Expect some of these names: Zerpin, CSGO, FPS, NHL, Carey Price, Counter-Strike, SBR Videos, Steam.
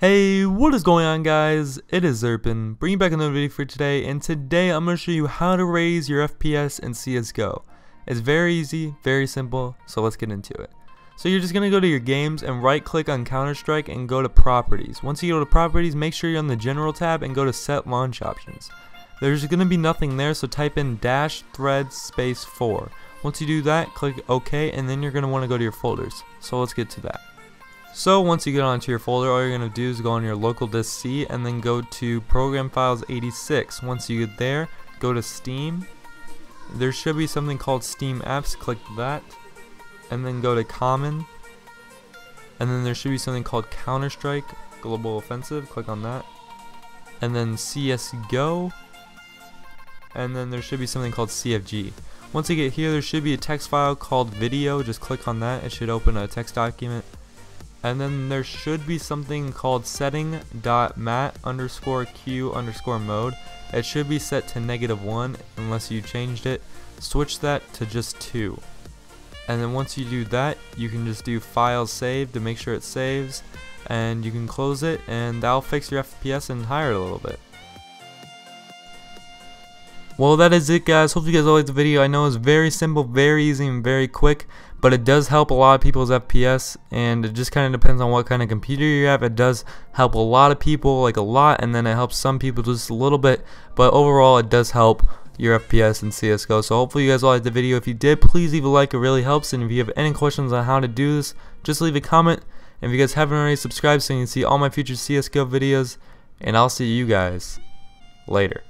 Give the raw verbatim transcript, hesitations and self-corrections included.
Hey, what is going on guys? It is Zerpin, bringing back another video for today, and today I'm going to show you how to raise your F P S in C S G O. It's very easy, very simple, so let's get into it. So you're just going to go to your games and right click on Counter-Strike and go to properties. Once you go to properties, make sure you're on the general tab and go to set launch options. There's going to be nothing there, so type in dash thread space four. Once you do that, click OK, and then you're going to want to go to your folders. So let's get to that. So once you get onto your folder, all you're going to do is go on your local disk C and then go to program files eighty-six. Once you get there, go to Steam. There should be something called Steam apps, click that. And then go to common. And then there should be something called Counter-Strike Global Offensive, click on that. And then C S G O. And then there should be something called C F G. Once you get here, there should be a text file called video, just click on that, it should open a text document. And then there should be something called setting.mat underscore q underscore mode. It should be set to negative one unless you changed it. Switch that to just two. And then once you do that, you can just do file save to make sure it saves. And you can close it, and that'll fix your F P S and higher a little bit. Well, that is it guys. Hope you guys all liked the video. I know it's very simple, very easy, and very quick, but it does help a lot of people's F P S, and it just kind of depends on what kind of computer you have. It does help a lot of people, like a lot, and then it helps some people just a little bit, but overall it does help your F P S in C S G O. So hopefully you guys all liked the video. If you did, please leave a like, it really helps, and if you have any questions on how to do this, just leave a comment, and if you guys haven't already, subscribe so you can see all my future C S G O videos, and I'll see you guys later.